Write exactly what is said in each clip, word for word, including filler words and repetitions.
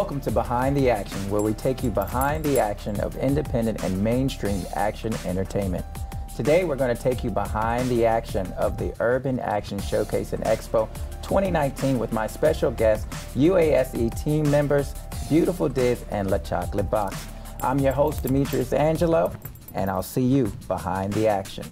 Welcome to Behind the Action, where we take you behind the action of independent and mainstream action entertainment. Today we're going to take you behind the action of the Urban Action Showcase and Expo twenty nineteen with my special guests, U A S E team members, Beautiful Diz and La Chocolate Box. I'm your host, Demetrius Angelo, and I'll see you behind the action.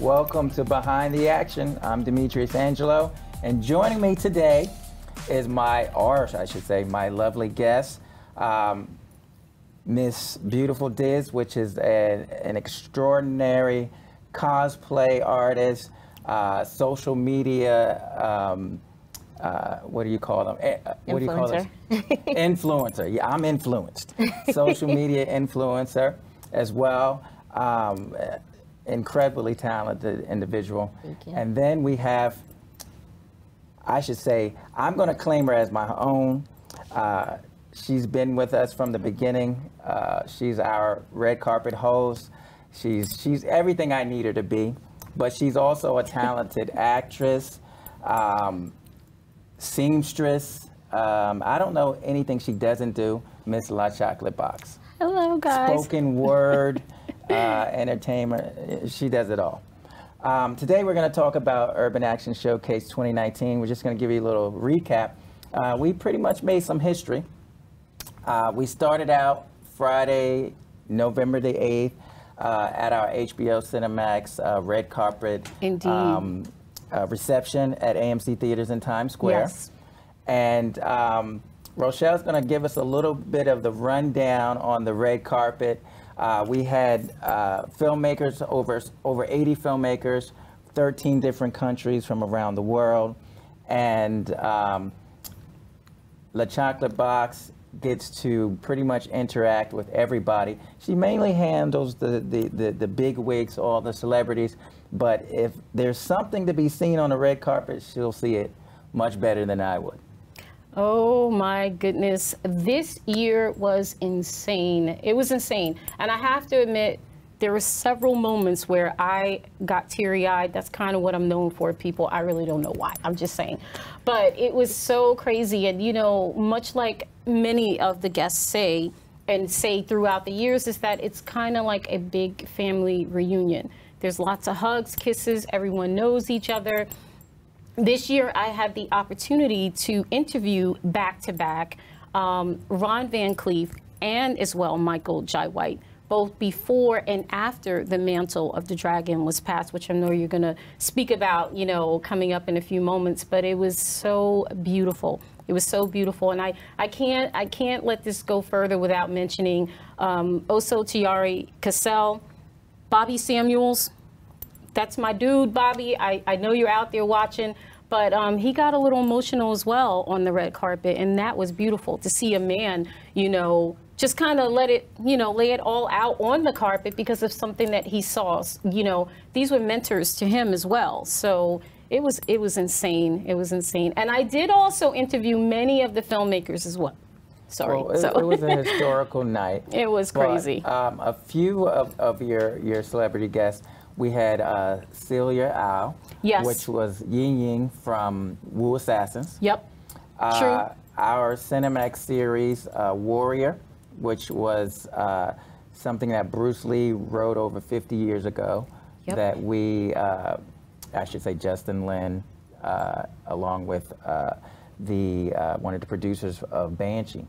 Welcome to Behind the Action. I'm Demetrius Angelo, and joining me today is my, or I should say, my lovely guest, um, Miss Beautiful Diz, which is a, an extraordinary cosplay artist, uh, social media, um, uh, what do you call them? Uh, what do you call them? Influencer. Yeah, I'm influenced. Social media influencer as well. Um, incredibly talented individual. And then we have, I should say, I'm going to claim her as my own. Uh, she's been with us from the beginning. Uh, she's our red carpet host. She's, she's everything I need her to be, but she's also a talented actress, um, seamstress. Um, I don't know anything she doesn't do, Miss La Chocolate Box. Hello, guys. Spoken word. Uh, entertainment, she does it all. Um, today we're going to talk about Urban Action Showcase twenty nineteen. We're just going to give you a little recap. Uh, we pretty much made some history. Uh, we started out Friday, November the eighth, uh, at our H B O Cinemax uh, red carpet um, uh, reception at A M C Theatres in Times Square. Yes. And um, Rochelle's going to give us a little bit of the rundown on the red carpet. Uh, we had uh, filmmakers, over over eighty filmmakers, thirteen different countries from around the world, and um, La Chocolate Box gets to pretty much interact with everybody. She mainly handles the, the, the, the big wigs, all the celebrities, but if there's something to be seen on the red carpet, she'll see it much better than I would. Oh my goodness, this year was insane. It was insane. And I have to admit, there were several moments where I got teary-eyed. That's kind of what I'm known for, people. I really don't know why, I'm just saying. But it was so crazy. And you know, much like many of the guests say, and say throughout the years, is that it's kind of like a big family reunion. There's lots of hugs, kisses, everyone knows each other. This year, I had the opportunity to interview back-to-back um, Ron Van Clief and as well Michael Jai White, both before and after the mantle of the dragon was passed, which I know you're going to speak about, you know, coming up in a few moments. But it was so beautiful. It was so beautiful, and I, I can't I can't let this go further without mentioning um, Oso Tiari Cassell, Bobby Samuels. That's my dude, Bobby. I, I know you're out there watching, but um, he got a little emotional as well on the red carpet, and that was beautiful to see a man, you know, just kind of let it, you know, lay it all out on the carpet because of something that he saw. You know, these were mentors to him as well. So it was, it was insane. It was insane. And I did also interview many of the filmmakers as well. Sorry. Well, it, so. It was a historical night. It was crazy. But, um, a few of, of your, your celebrity guests. We had uh, Celia Au, yes, which was Ying Ying from Wu Assassins. Yep, uh, true. Our Cinemax series, uh, Warrior, which was uh, something that Bruce Lee wrote over fifty years ago, yep, that we, uh, I should say Justin Lin, uh, along with uh, the uh, one of the producers of Banshee,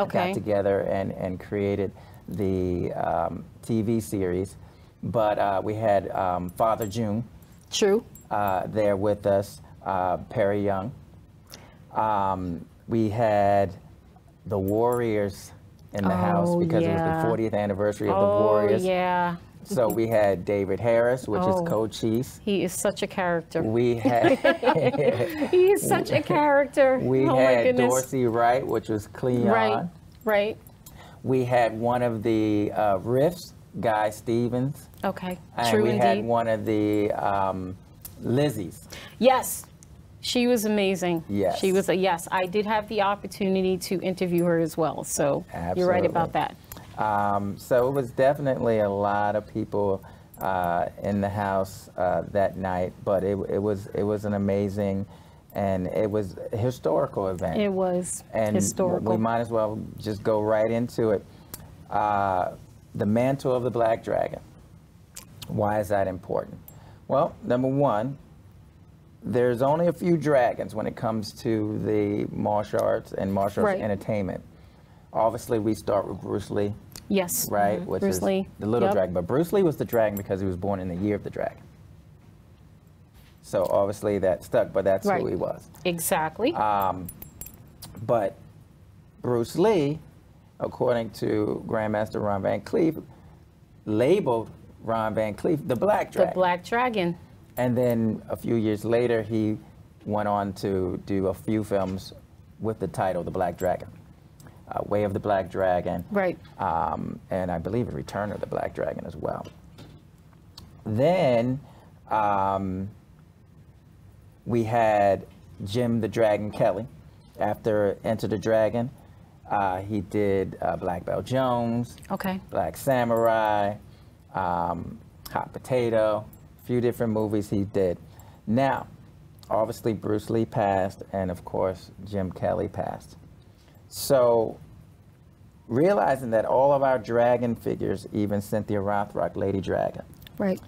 okay, got together and, and created the um, T V series. But uh, we had um, Father June, true, uh, there with us, uh, Perry Young. Um, we had the Warriors in the oh, house because yeah. it was the fortieth anniversary of oh, the Warriors. Yeah. So we had David Harris, which oh, is Co-Chief. He is such a character. We had. He is such a character. We oh had Dorsey Wright, which was Cleon. Right. Right. We had one of the uh, riffs. Guy Stevens. Okay, and true we indeed. Had one of the um, Lizzie's. Yes, she was amazing. Yes. She was a yes. I did have the opportunity to interview her as well, so absolutely, you're right about that. Um, so it was definitely a lot of people uh, in the house uh, that night, but it, it was it was an amazing and it was a historical event. It was and historical. We might as well just go right into it. Uh, the mantle of the Black Dragon. Why is that important? Well, number one, there's only a few dragons when it comes to the martial arts and martial arts right. entertainment. Obviously, we start with Bruce Lee. Yes. Right? Mm-hmm. Which Bruce is Lee. The little yep. dragon. But Bruce Lee was the dragon because he was born in the year of the dragon. So obviously that stuck, but that's right. who he was. Exactly. Um, but Bruce Lee, according to Grandmaster Ron Van Clief, labeled Ron Van Clief the Black Dragon. The Black Dragon. And then a few years later, he went on to do a few films with the title The Black Dragon. Uh, Way of the Black Dragon. Right. Um, and I believe Return of the Black Dragon as well. Then um, we had Jim the Dragon Kelly. After Enter the Dragon, uh, he did uh, Black Belt Jones, okay. Black Samurai, um, Hot Potato, a few different movies he did. Now, obviously Bruce Lee passed, and of course Jim Kelly passed. So, realizing that all of our dragon figures, even Cynthia Rothrock, Lady Dragon, right,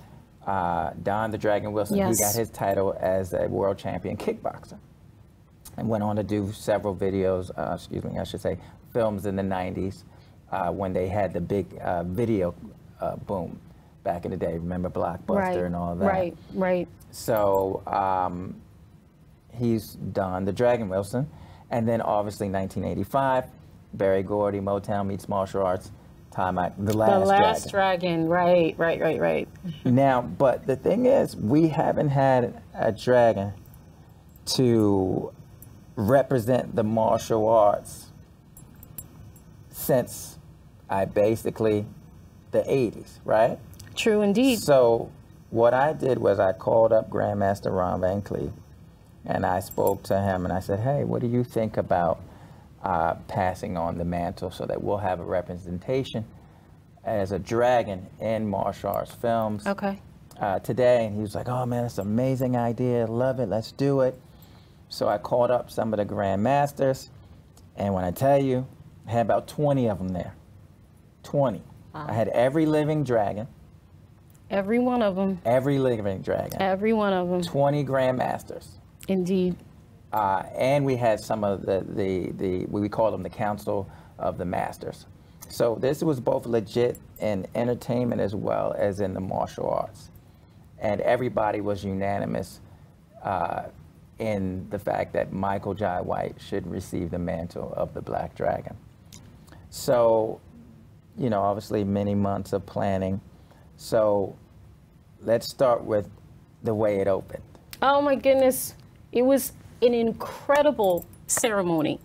uh, Don the Dragon Wilson, yes. he got his title as a world champion kickboxer, and went on to do several videos. Uh, excuse me, I should say films in the nineties uh, when they had the big uh, video uh, boom back in the day. Remember Blockbuster right, and all that. Right, right. So um, he's Don the Dragon Wilson. And then, obviously, nineteen eighty-five, Berry Gordy, Motown meets martial arts, Taimak, The Last Dragon. The Last Dragon, right, right, right, right. Now, but the thing is, we haven't had a dragon to represent the martial arts since, I basically, the eighties, right? True, indeed. So, what I did was I called up Grandmaster Ron Van Clief, and I spoke to him and I said, hey, what do you think about uh, passing on the mantle so that we'll have a representation as a dragon in martial arts films okay. uh, today? And he was like, oh man, that's an amazing idea. Love it. Let's do it. So I called up some of the grandmasters. And when I tell you, I had about twenty of them there. twenty. Wow. I had every living dragon. Every one of them. Every living dragon. Every one of them. twenty grandmasters. Indeed. Uh, and we had some of the, the, the, we call them the Council of the Masters. So this was both legit in entertainment as well as in the martial arts. And everybody was unanimous uh, in the fact that Michael Jai White should receive the mantle of the Black Dragon. So, you know, obviously many months of planning. So let's start with the way it opened. Oh my goodness. It was an incredible ceremony.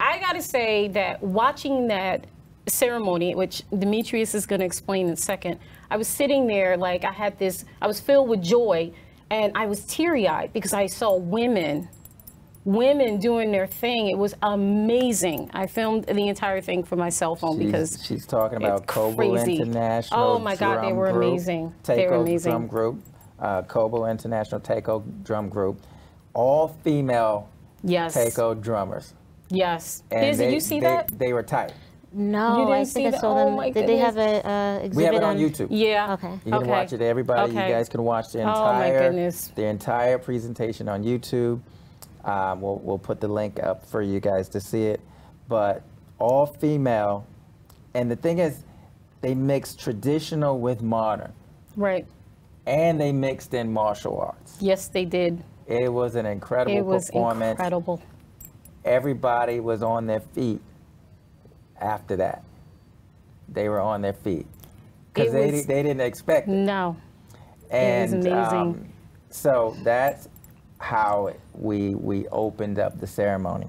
I gotta say that watching that ceremony, which Demetrius is gonna explain in a second, I was sitting there like I had this, I was filled with joy and I was teary-eyed because I saw women, women doing their thing. It was amazing. I filmed the entire thing for my cell phone she's, because she's talking about Kobo International. Oh my God, they were group, amazing. They were amazing. Drum group, uh, Kobo International Taiko Drum Group. All female yes. Taiko drummers. Yes. And they, did you see they, that? They were tight. No, you didn't I think see I saw that? Them. Oh did goodness. They have a uh, exhibit? We have it on, on YouTube. Yeah. Okay. You can okay. watch it. Everybody, okay. you guys can watch the entire, oh, my goodness. the entire presentation on YouTube. Um, we'll, we'll put the link up for you guys to see it. But all female, and the thing is, they mix traditional with modern. Right. And they mixed in martial arts. Yes, they did. It was an incredible it was performance. Incredible. Everybody was on their feet after that. They were on their feet because they, they didn't expect it. No. And, it was amazing. Um, so that's how it, we, we opened up the ceremony.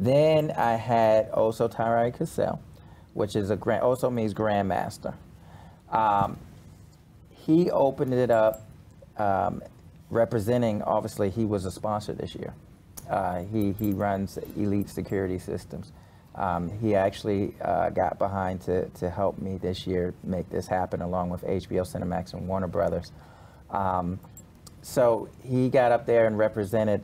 Then I had Oso Tiari Cassell, which is a grand, Oso means grandmaster. Um, he opened it up. Um, representing, obviously, he was a sponsor this year. Uh, he, he runs Elite Security Systems. Um, he actually uh, got behind to, to help me this year make this happen, along with H B O Cinemax and Warner Brothers. Um, so he got up there and represented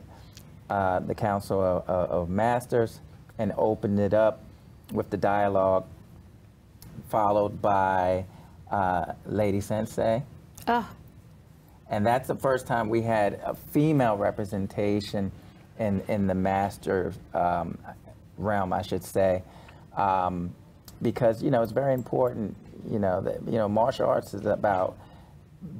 uh, the Council of, of Masters and opened it up with the dialogue, followed by uh, Lady Sensei. Oh. And that's the first time we had a female representation in, in the master um, realm, I should say, um, because, you know, it's very important, you know, that, you know, martial arts is about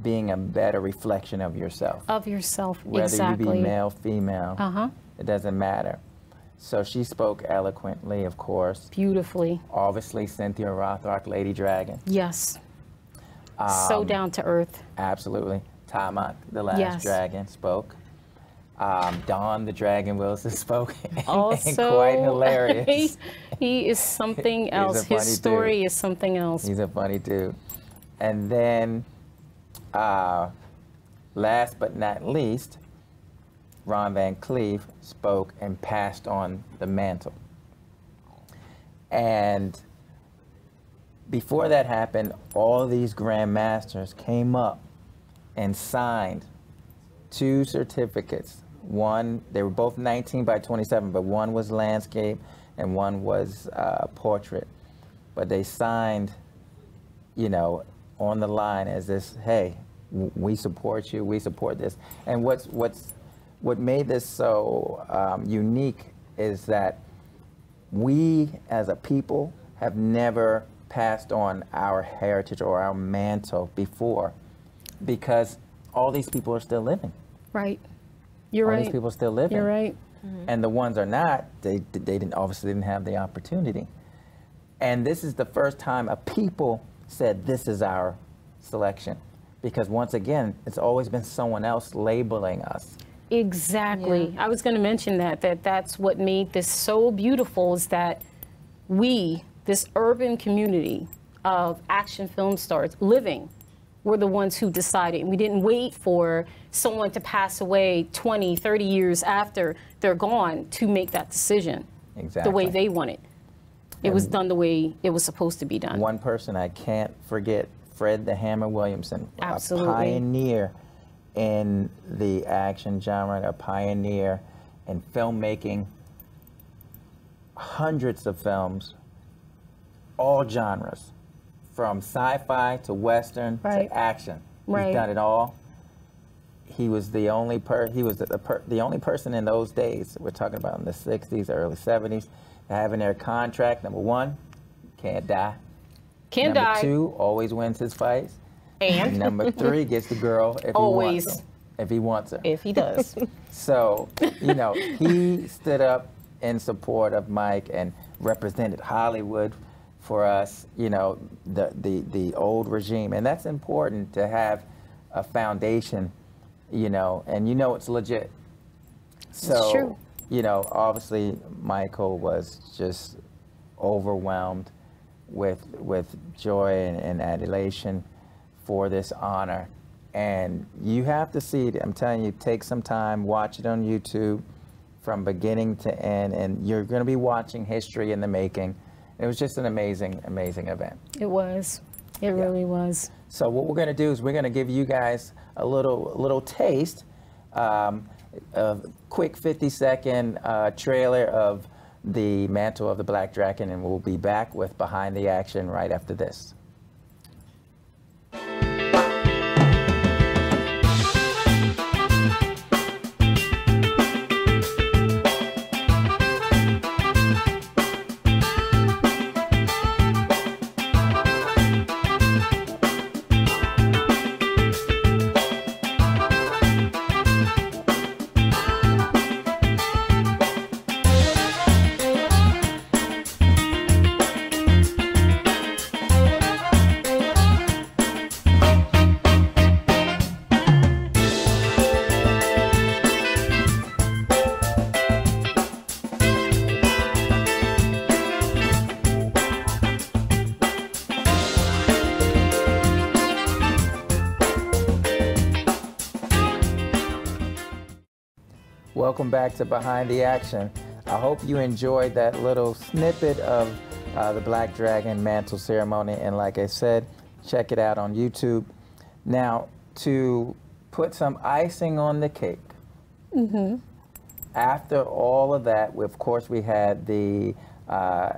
being a better reflection of yourself. Of yourself, whether exactly. Whether you be male, female, uh-huh. It doesn't matter. So she spoke eloquently, of course. Beautifully. Obviously, Cynthia Rothrock, Lady Dragon. Yes. Um, so down to earth. Absolutely. Taimak, the Last yes. Dragon, spoke. Um, Don the Dragon Wilson spoke. And, also, and quite hilarious. He, he is something else. His story dude. is something else. He's a funny dude. And then, uh, last but not least, Ron Van Clief spoke and passed on the mantle. And before that happened, all these grandmasters came up and signed two certificates. One, they were both nineteen by twenty-seven, but one was landscape and one was uh, portrait. But they signed, you know, on the line as this, hey, w we support you, we support this. And what's, what's What made this so um, unique is that we, as a people, have never passed on our heritage or our mantle before, because all these people are still living. Right. You're all right. All these people are still living. You're right. Mm-hmm. And the ones are not, they, they didn't, obviously didn't have the opportunity. And this is the first time a people said, this is our selection. Because once again, it's always been someone else labeling us. Exactly. Yeah. I was going to mention that, that that's what made this so beautiful, is that we, this urban community of action film stars living, were the ones who decided. We didn't wait for someone to pass away twenty, thirty years after they're gone to make that decision. Exactly. The way they wanted. It and was done the way it was supposed to be done. One person I can't forget, Fred the Hammer Williamson. Absolutely. A pioneer in the action genre, a pioneer in filmmaking, hundreds of films, all genres, from sci-fi to Western right. to action. Right. He's done it all. He was the only per he was the, the, per the only person in those days, we're talking about in the sixties, early seventies, having their contract, number one, can't die. Can't number die. Number two, always wins his fights. And number three, gets the girl if Always. he wants her. If he wants her. If he does. So, you know, he stood up in support of Mike and represented Hollywood for us, you know, the, the, the old regime. And that's important to have a foundation, you know, and you know it's legit. So, it's true. You know, obviously Michael was just overwhelmed with, with joy and, and adulation for this honor. And you have to see it. I'm telling you, take some time, watch it on YouTube from beginning to end, and you're going to be watching history in the making. It was just an amazing, amazing event. It was. It yeah. really was. So what we're going to do is we're going to give you guys a little little taste, um, a quick fifty second uh, trailer of the mantle of the Black Dragon, and we'll be back with Behind the Action right after this. Welcome back to Behind the Action. I hope you enjoyed that little snippet of uh, the Black Dragon mantle ceremony. And like I said, check it out on YouTube. Now, to put some icing on the cake, mm-hmm. after all of that, we, of course, we had the uh,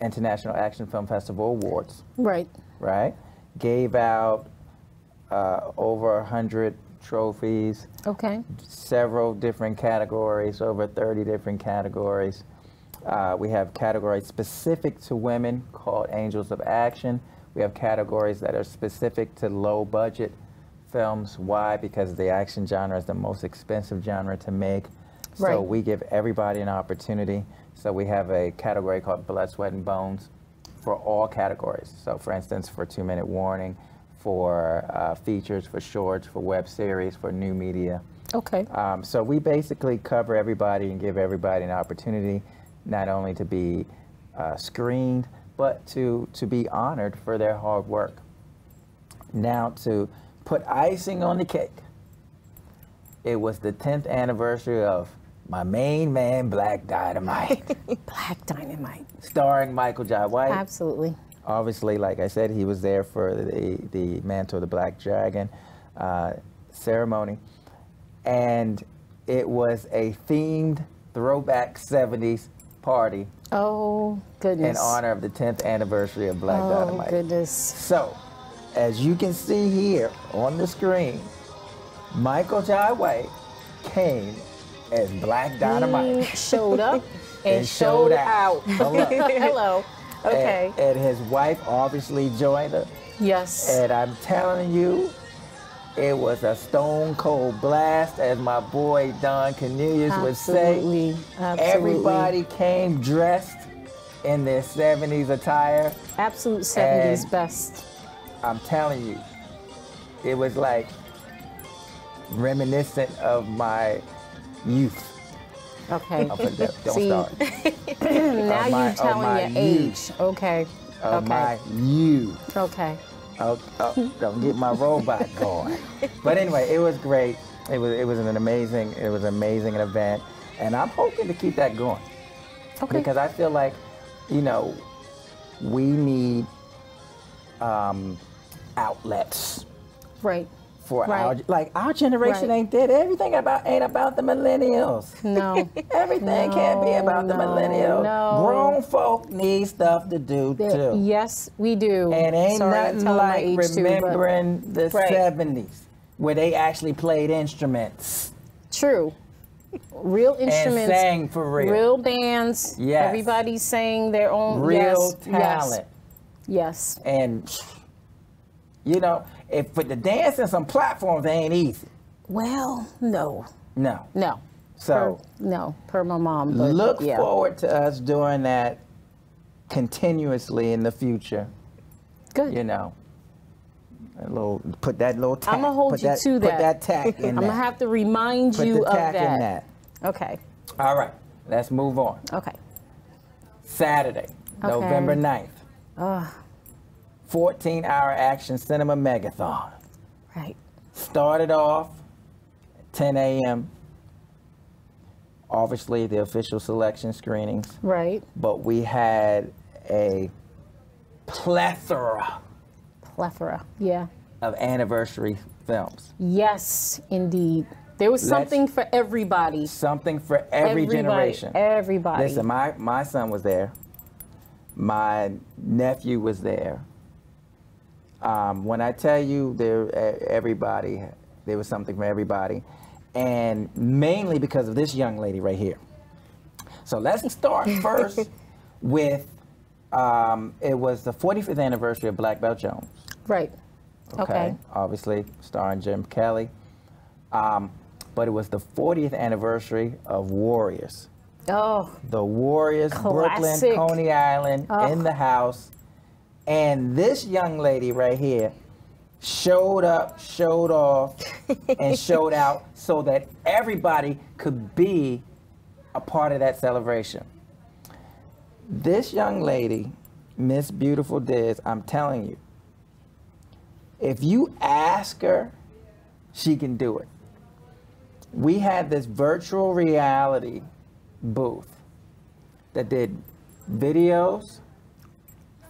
International Action Film Festival Awards. Right. Right? Gave out uh, over one hundred trophies. Okay. Several different categories, over thirty different categories. Uh, we have categories specific to women called Angels of Action. We have categories that are specific to low-budget films. Why? Because the action genre is the most expensive genre to make. Right. So we give everybody an opportunity. So we have a category called Blood, Sweat, and Bones for all categories. So for instance, for two-minute warning, for uh, features, for shorts, for web series, for new media. Okay. Um, so we basically cover everybody and give everybody an opportunity not only to be uh, screened, but to, to be honored for their hard work. Now, to put icing on the cake, it was the tenth anniversary of my main man, Black Dynamite. Black Dynamite. Starring Michael Jai White. Absolutely. Obviously, like I said, he was there for the, the mantle of the Black Dragon uh, ceremony. And it was a themed throwback seventies party. Oh, goodness. In honor of the tenth anniversary of Black oh, Dynamite. Oh, goodness. So, as you can see here on the screen, Michael Jai White came as Black Dynamite. He showed up and, and showed, showed out. out. Hello. Hello. Okay. And, and his wife obviously joined her. Yes. And I'm telling you, it was a stone cold blast, as my boy Don Cornelius absolutely would say. Absolutely. Everybody came dressed in their seventies attire. Absolute seventies and best. I'm telling you, it was like reminiscent of my youth. Okay. Oh, don't See, start. now my, you're telling your youth. age. Okay. Of okay. my youth. Okay. Oh, oh, don't get my robot going. But anyway, it was great. It was it was an amazing it was amazing an event, and I'm hoping to keep that going. Okay. Because I feel like, you know, we need um, outlets. Right. For right. our, like our generation right. ain't did everything about ain't about the millennials. No, everything no, can't be about no, the millennials. No. Grown folk need stuff to do the, too. Yes, we do. And ain't Sorry, nothing like remembering too, the right. seventies where they actually played instruments. True, real instruments. And sang for real. Real bands. Yes. Everybody sang their own. Real yes, talent. Yes. yes. And you know. If for the dance and some platforms, they ain't easy. Well, no. No. No. So. Per, no, per my mom. But look yeah. forward to us doing that continuously in the future. Good. You know, a little, put that little tack. I'm going to hold you that, to that. Put that tack in I'm going to have to remind put you of that. Put the tack in that. Okay. All right. Let's move on. Okay. Saturday, okay. November ninth. Ugh. fourteen hour action cinema megathon. Right. Started off at ten A M Obviously, the official selection screenings. Right. But we had a plethora. Plethora, yeah. Of anniversary films. Yes, indeed. There was something Let's, for everybody. Something for every everybody, generation. Everybody. Listen, my, my son was there. My nephew was there. Um, when I tell you there, everybody, there was something for everybody, and mainly because of this young lady right here. So let's start first with, um, it was the forty-fifth anniversary of Black Belt Jones. Right. Okay. okay. Obviously, starring Jim Kelly. Um, but it was the fortieth anniversary of Warriors. Oh. The Warriors, classic. Brooklyn, Coney Island, oh. in the house. And this young lady right here showed up, showed off, and showed out so that everybody could be a part of that celebration. This young lady, Miss Beautiful Diz, I'm telling you, if you ask her, she can do it. We had this virtual reality booth that did videos,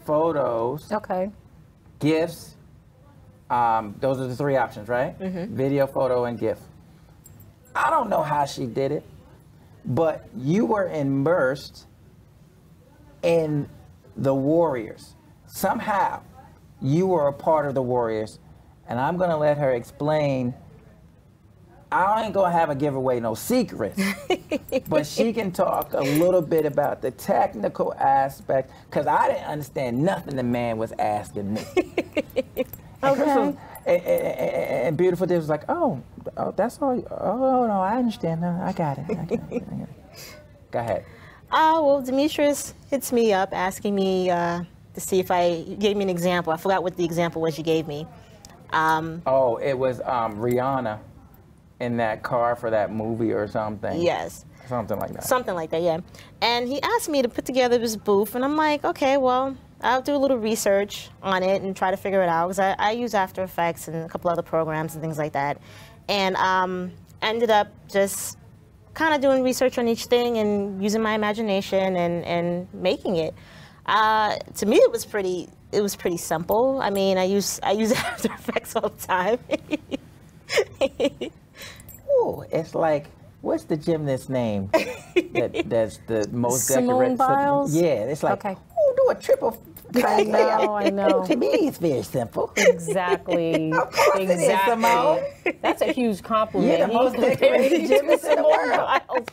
photos, okay, gifts. Um, those are the three options, right? Mm-hmm. Video, photo, and gift. I don't know how she did it, but you were immersed in the Warriors. Somehow, you were a part of the Warriors, and I'm gonna let her explain. I ain't gonna have a giveaway, no secrets, but she can talk a little bit about the technical aspect, because I didn't understand nothing the man was asking me. And okay. Was, and, and, and Beautiful Diz was like, oh, oh, that's all. Oh, no, I understand. No, I got it. I got it. I got it. Go ahead. Uh, well, Demetrius hits me up asking me uh, to see if I you gave me an example. I forgot what the example was you gave me. Um, oh, it was um, Rihanna in that car for that movie or something. Yes. Something like that. Something like that, yeah. And he asked me to put together this booth, and I'm like, okay, well, I'll do a little research on it and try to figure it out, because I, I use After Effects and a couple other programs and things like that. And um, ended up just kind of doing research on each thing and using my imagination and, and making it. Uh, to me, it was pretty it was pretty simple. I mean, I use I use After Effects all the time. Ooh, it's like, what's the gymnast name that, that's the most decorated? Simone Biles? Yeah, it's like, okay. Oh, do a triple. I know, I know. To me, it's very simple. Exactly. Exactly. That's a huge compliment. You're the most decorated gymnast in the world.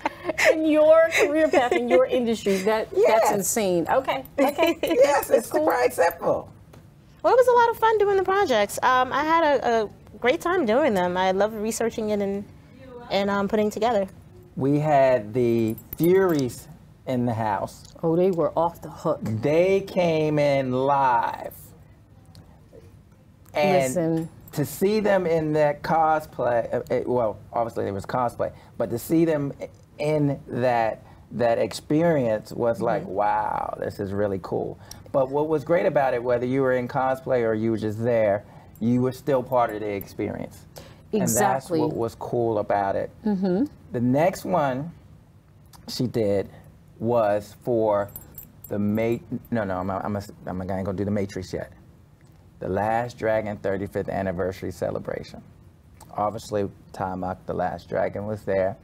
In your career path, in your industry, that yes. that's insane. Okay, okay. Yes, it's cool. Quite simple. Well, it was a lot of fun doing the projects. Um, I had a, a great time doing them. I loved researching it and and um, putting together. We had the Furies in the house. Oh, they were off the hook. They came in live. And listen, to see them in that cosplay, it, well, obviously there was cosplay, but to see them in that that experience was mm-hmm. like, wow, this is really cool. But what was great about it, whether you were in cosplay or you were just there, you were still part of the experience. Exactly. And that's what was cool about it. Mm-hmm. The next one she did was for the mate. No, no, I'm a, I'm a, I'm not gonna do the Matrix yet. The Last Dragon thirty-fifth anniversary celebration. Obviously, Taimak, the Last Dragon, was there,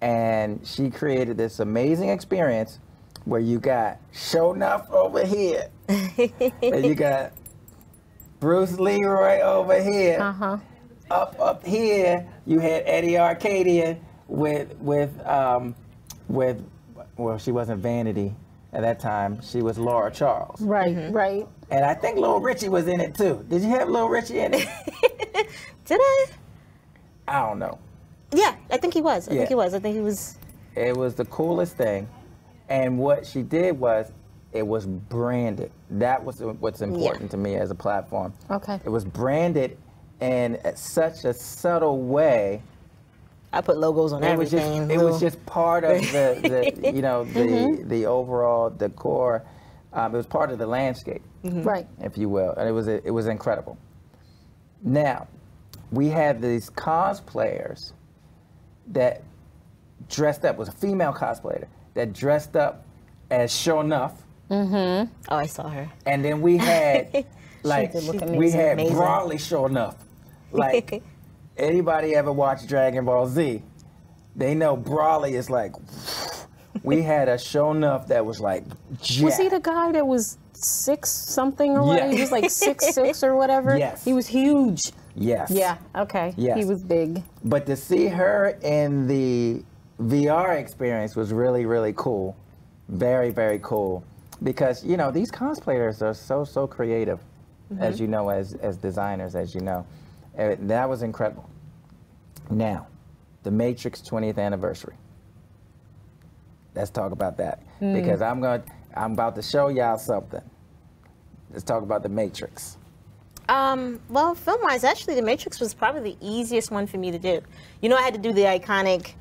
and she created this amazing experience where you got Sho'nuff over here, and you got Bruce Lee right over here. Uh huh. Up up here, you had Eddie Arcadia with with um, with well, she wasn't Vanity at that time. She was Laura Charles. Right, mm-hmm. right. And I think Lil Richie was in it too. Did you have Lil Richie in it? Did I? I don't know. Yeah, I think he was. I yeah. think he was. I think he was. It was the coolest thing, and what she did was, it was branded. That was what's important yeah. to me as a platform. Okay. It was branded. And at such a subtle way, I put logos on it everything. Was just, it was just part of the, the you know, the mm-hmm. the overall decor. Um, it was part of the landscape, mm-hmm. right, if you will. And it was it was incredible. Now, we had these cosplayers that dressed up. It was a female cosplayer that dressed up as Sho'nuff. Mm-hmm. Oh, I saw her. And then we had like we had broadly Sho'nuff. Like, anybody ever watched Dragon Ball Z, they know Broly is like, we had a Sho'nuff that was like, jacked. Was he the guy that was six something or whatever? Yeah. He was like six, six or whatever? Yes. He was huge. Yes. Yeah, okay. Yes. He was big. But to see her in the V R experience was really, really cool. Very, very cool. Because, you know, these cosplayers are so, so creative, mm-hmm. as you know, as, as designers, as you know. It, that was incredible. Now, the Matrix twentieth anniversary. Let's talk about that mm. because I'm going I'm about to show y'all something. Let's talk about the Matrix. Um, well, film-wise, actually, the Matrix was probably the easiest one for me to do. You know, I had to do the iconic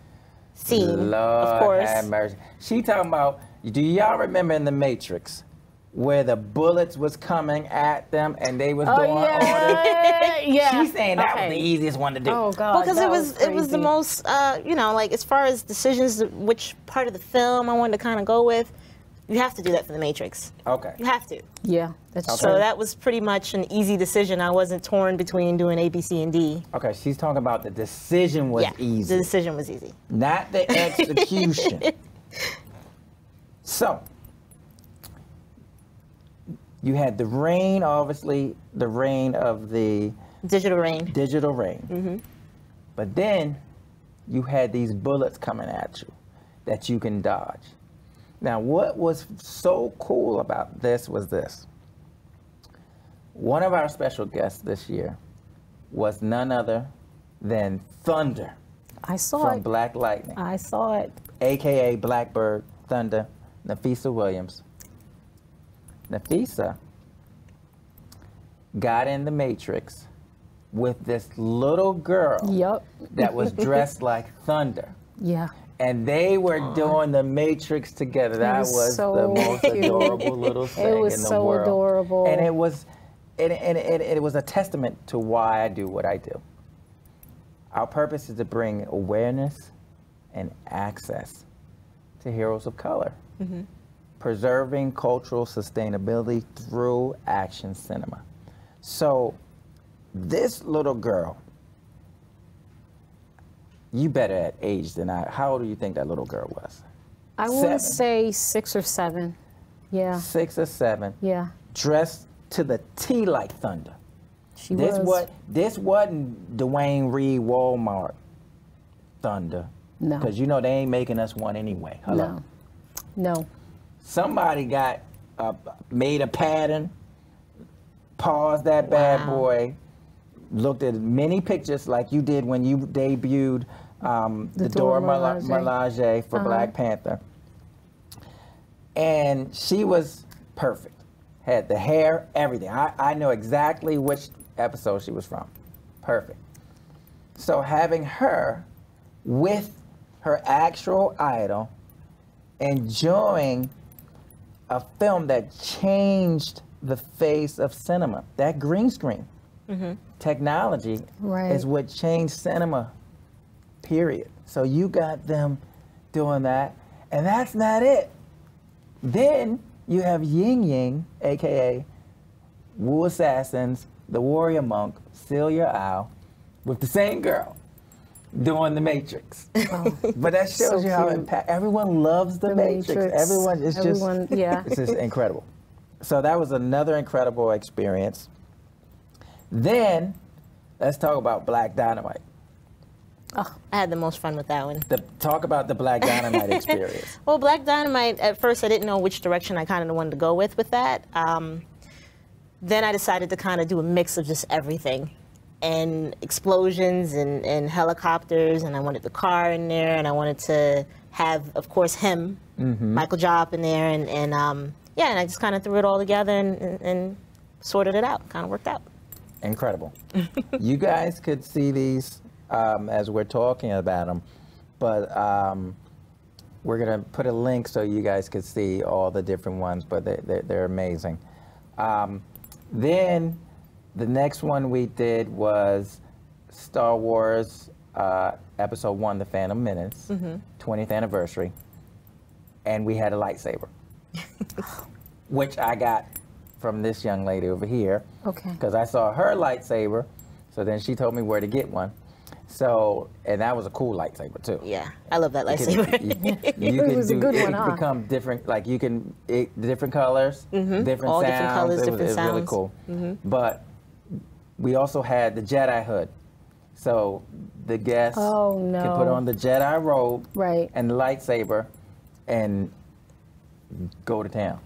scene, Lord of course. Have mercy. She talking about, do y'all remember in the Matrix where the bullets was coming at them and they was oh, going yeah. on them. Yeah. She's saying that okay. was the easiest one to do. Oh God, because it was, was it was the most, uh, you know, like as far as decisions, which part of the film I wanted to kind of go with, You have to do that for The Matrix. Okay. You have to. Yeah, that's okay. True. So that was pretty much an easy decision. I wasn't torn between doing A, B, C, and D. Okay, she's talking about the decision was yeah, easy. The decision was easy. Not the execution. So, you had the reign, obviously, the reign of the... Digital reign. Digital reign. Mm-hmm. But then, you had these bullets coming at you that you can dodge. Now, what was so cool about this was this. One of our special guests this year was none other than Thunder. I saw from it. From Black Lightning. I saw it. A K A Blackbird, Thunder, Nafessa Williams. Nafessa got in The Matrix with this little girl yep. that was dressed like Thunder. Yeah. And they were Aww. doing The Matrix together. That was, was so the most cute. adorable little thing in the world. It was so world. adorable. And it was, it, it, it, it was a testament to why I do what I do. Our purpose is to bring awareness and access to heroes of color, mm-hmm. preserving cultural sustainability through action cinema. So this little girl, you better at age than I. How old do you think that little girl was? I would say six or seven. Yeah. Six or seven. Yeah. Dressed to the T like Thunder. She this was. What, this wasn't Dwayne Reed Walmart Thunder. No. Because you know they ain't making us one anyway. Hello. No. No. Somebody got uh, made a pattern, paused that bad wow. boy. Looked at many pictures like you did when you debuted um, the, the Dora Milaje, Milaje for uh-huh. Black Panther. And she was perfect. Had the hair, everything. I, I know exactly which episode she was from. Perfect. So having her with her actual idol, enjoying a film that changed the face of cinema, that green screen. Mm-hmm. Technology right. is what changed cinema, period. So you got them doing that, and that's not it. Then you have Ying Ying, A K A Wu Assassins, the Warrior Monk, Celia Au, with the same girl doing The Matrix. Oh, but that shows so you how impact, everyone loves The, the Matrix. Matrix. Everyone is everyone, just, yeah. it's just incredible. So that was another incredible experience. Then, let's talk about Black Dynamite. Oh, I had the most fun with that one. The, talk about the Black Dynamite experience. Well, Black Dynamite, at first I didn't know which direction I kind of wanted to go with with that. Um, then I decided to kind of do a mix of just everything. And explosions and, and helicopters, and I wanted the car in there, and I wanted to have, of course, him, mm-hmm. Michael Jai White in there, and, and um, yeah, and I just kind of threw it all together and, and, and sorted it out, kind of worked out. Incredible. You guys could see these um, as we're talking about them, but um, we're going to put a link so you guys could see all the different ones, but they, they, they're amazing. Um, then the next one we did was Star Wars uh, Episode One, The Phantom Menace, mm-hmm. twentieth anniversary, and we had a lightsaber, which I got from this young lady over here. Okay. Because I saw her lightsaber, so then she told me where to get one. So, and that was a cool lightsaber too. Yeah, I love that lightsaber. It was a good one, huh? It become different, like you can, it, different colors, mm-hmm. different All sounds. All different colors, it different was, sounds. It was really cool. Mm-hmm. But we also had the Jedi hood. So the guests oh, no. can put on the Jedi robe right. and the lightsaber and go to town.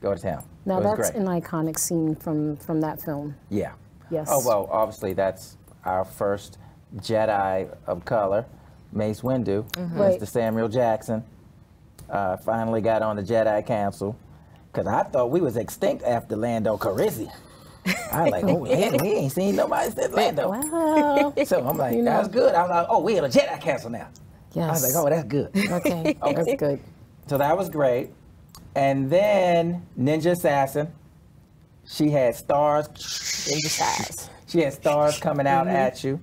Go to town. Now that's great. An iconic scene from, from that film. Yeah. Yes. Oh, well, obviously that's our first Jedi of color, Mace Windu, mm-hmm. right. Mister Samuel Jackson, uh, finally got on the Jedi Council, because I thought we was extinct after Lando Calrissian. I was like, oh, man, we ain't seen nobody since Lando. Wow. So I'm like, you know, that's good. I was like, oh, we in a Jedi Council now. Yes. I was like, oh, that's good. Okay, okay. That's good. So that was great. And then Ninja Assassin, she had stars. Ninja stars. She had stars coming out mm-hmm. at you,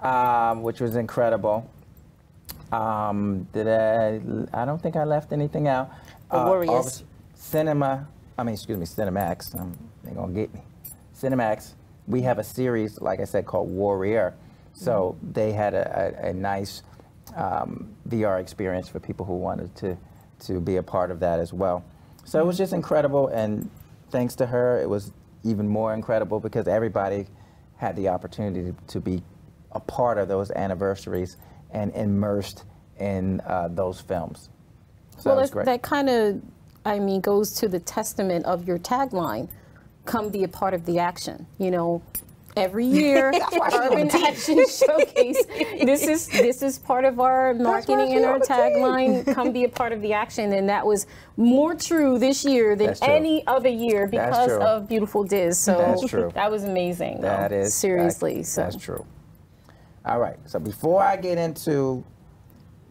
um, which was incredible. Um, did I? I don't think I left anything out. The Warriors. Uh, August, Cinema, I mean, excuse me, Cinemax. Um, they're going to get me. Cinemax, we have a series, like I said, called Warrior. So mm-hmm. they had a, a, a nice um, V R experience for people who wanted to, to be a part of that as well. So mm-hmm. it was just incredible. And thanks to her, it was even more incredible because everybody had the opportunity to, to be a part of those anniversaries and immersed in uh, those films. So well, that was great. That kind of, I mean, goes to the testament of your tagline, come be a part of the action. You know, every year, Urban Action Showcase, this is, this is part of our marketing and our tagline, come be a part of the action. And that was more true this year than any other year because of Beautiful Diz. So that was amazing. That is. Seriously. So. That's true. All right. So before I get into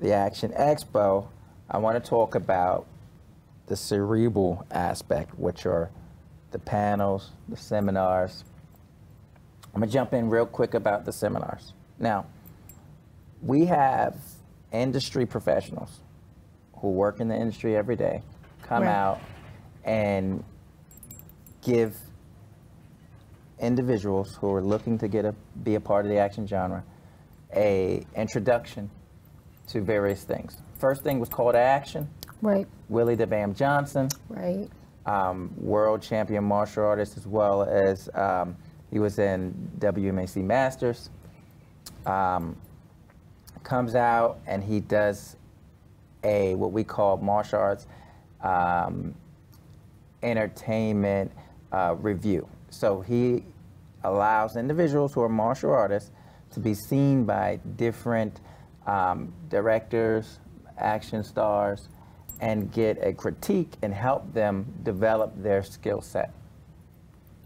the Action Expo, I want to talk about the cerebral aspect, which are the panels, the seminars. I'm going to jump in real quick about the seminars. Now, we have industry professionals who work in the industry every day, come right. out and give individuals who are looking to get a, be a part of the action genre, a introduction to various things. First thing was Call to Action. Right. Willie the Bam Johnson. Right. Um, world champion martial artist, as well as um, he was in W M A C Masters. Um, comes out and he does a, what we call martial arts um, entertainment uh, review. So he allows individuals who are martial artists to be seen by different um, directors, action stars, and get a critique and help them develop their skill set.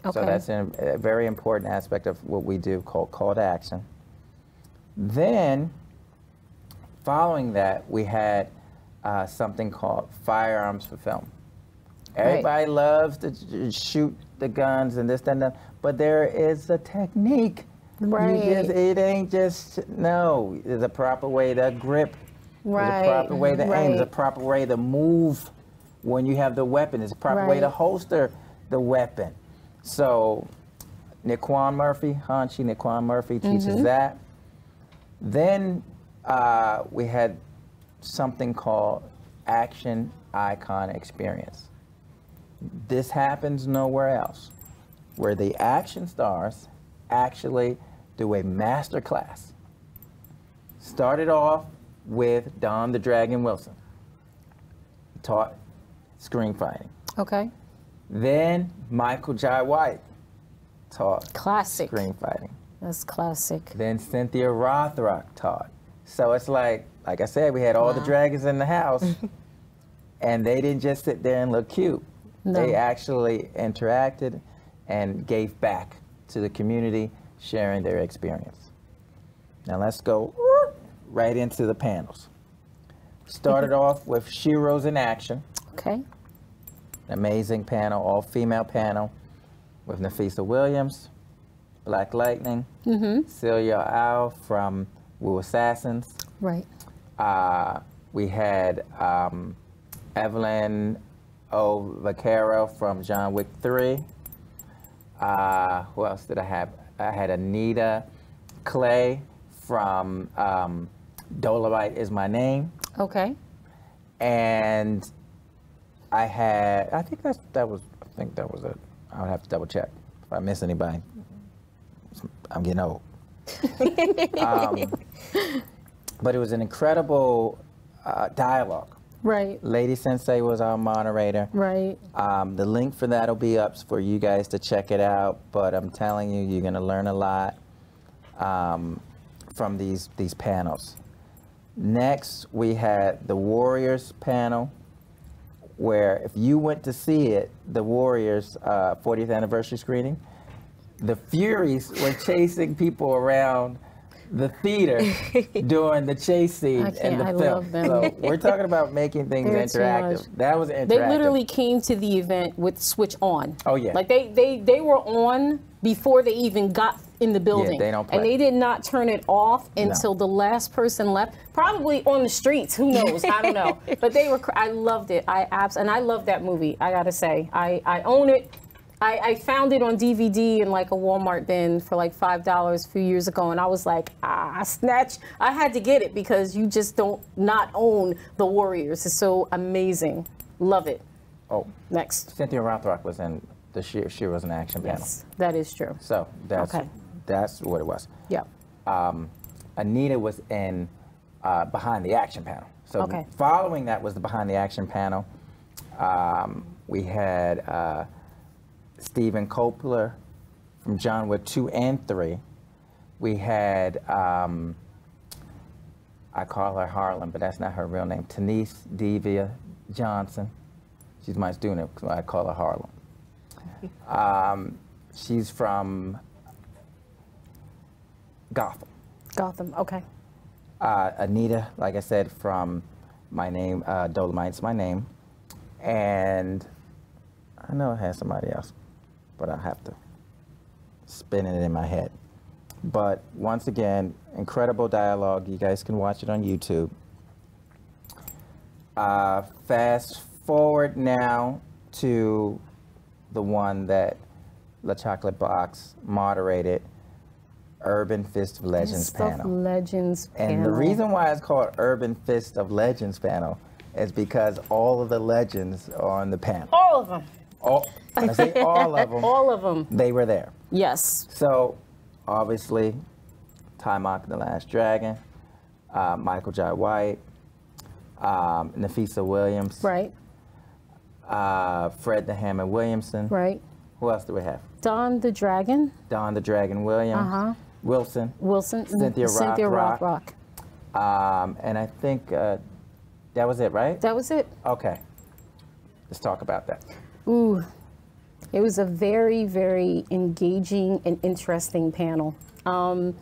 Okay. So that's a, a very important aspect of what we do called Call to Action. Then, following that, we had uh, something called Firearms for Film. Everybody right. loves to shoot the guns and this, that, and that, but there is a technique. Right. You just, it ain't just, no, there's a proper way to grip. Right. There's a proper way to right. aim, there's a proper way to move when you have the weapon, there's a proper right. way to holster the weapon. So, Naquan Murphy, Hanchi Naquan Murphy teaches mm-hmm. that. Then uh, we had something called Action Icon Experience. This happens nowhere else, where the action stars actually do a master class. Started off with Don the Dragon Wilson, taught screen fighting. Okay. Then Michael Jai White taught classic screen fighting. That's classic. Then Cynthia Rothrock taught. So it's like, like I said, we had all wow. the dragons in the house, and they didn't just sit there and look cute. No. They actually interacted and gave back to the community, sharing their experience. Now let's go right into the panels. Started off with Sheroes in Action. Okay. An amazing panel, all-female panel with Nafessa Williams, Black Lightning, mm-hmm. Celia Au from Wu Assassins. Right. Uh, we had um, Evelyn O. Vaquero from John Wick three. Uh, who else did I have? I had Anita Clay from um, Dolomite Is My Name. Okay. And I had, I think that's, that was, I think that was it. I would have to double check. If I miss anybody, I'm getting old. um, but it was an incredible uh, dialogue. Right. Lady Sensei was our moderator. Right. Um, the link for that will be up for you guys to check it out. But I'm telling you, you're going to learn a lot um, from these, these panels. Next, we had the Warriors panel, where if you went to see it, the Warriors uh, fortieth anniversary screening, the Furies were chasing people around the theater doing the chase scene and the I film. Love them. So we're talking about making things interactive. That was interactive. They literally came to the event with switch on. Oh yeah. Like they they they were on before they even got in the building. Yeah, they don't play. And they did not turn it off until no. the last person left, probably on the streets. Who knows? I don't know. But they were. I loved it. I abs and I loved that movie. I gotta say, I I own it. I, I found it on D V D in like a Walmart bin for like five dollars a few years ago, and I was like, ah, I snatched, I had to get it because you just don't not own The Warriors. It's so amazing. Love it. Oh, next. Cynthia Rothrock was in the she, she was an action panel. Yes, that is true. So that's, okay. that's what it was. Yeah. Um, Anita was in uh, Behind the Action Panel. So okay. following that was the Behind the Action Panel. Um, we had... Uh, Stephen Coppola from John Wick two and three. We had, um, I call her Harlan, but that's not her real name, Tenise Devia Johnson. She's my student, so I call her Harlan. Um, she's from Gotham. Gotham, okay. Uh, Anita, like I said, from my name, uh, Dolomite's my name. And I know I had somebody else, but I have to spin it in my head. But once again, incredible dialogue. You guys can watch it on YouTube. Uh, fast forward now to the one that La Chocolate Box moderated, Urban Fist of Legends Fist panel. Of Legends and panel. The reason why it's called Urban Fist of Legends panel is because all of the legends are on the panel. All of them. All, I say all of them. All of them. They were there. Yes. So, obviously, Taimak, The Last Dragon, uh, Michael Jai White, um, Nafessa Williams. Right. Uh, Fred the Hammer Williamson. Right. Who else do we have? Don the Dragon. Don the Dragon Williams. Uh-huh. Wilson. Wilson. Cynthia Rothrock. Cynthia Rothrock. Um, and I think uh, that was it, right? That was it. Okay. Let's talk about that. Ooh, it was a very, very engaging and interesting panel. Um,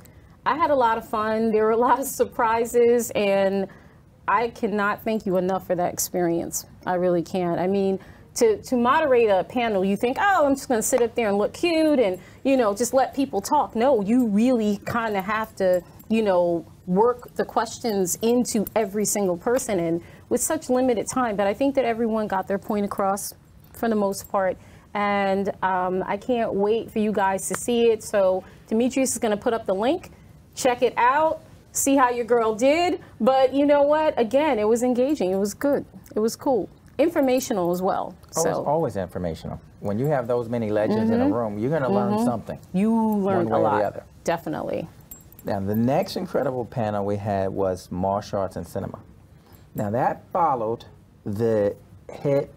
I had a lot of fun. There were a lot of surprises, and I cannot thank you enough for that experience. I really can't. I mean, to, to moderate a panel, you think, oh, I'm just going to sit up there and look cute and, you know, just let people talk. No, you really kind of have to, you know, work the questions into every single person, and with such limited time. But I think that everyone got their point across for the most part, and um, I can't wait for you guys to see it. So Demetrius is going to put up the link. Check it out. See how your girl did. But you know what? Again, it was engaging. It was good. It was cool. Informational as well. Oh, so. It's always informational. When you have those many legends mm-hmm. in a room, you're going to mm-hmm. learn something. You learn a lot. Or the other. Definitely. Now, the next incredible panel we had was Martial Arts and Cinema. Now, that followed the hit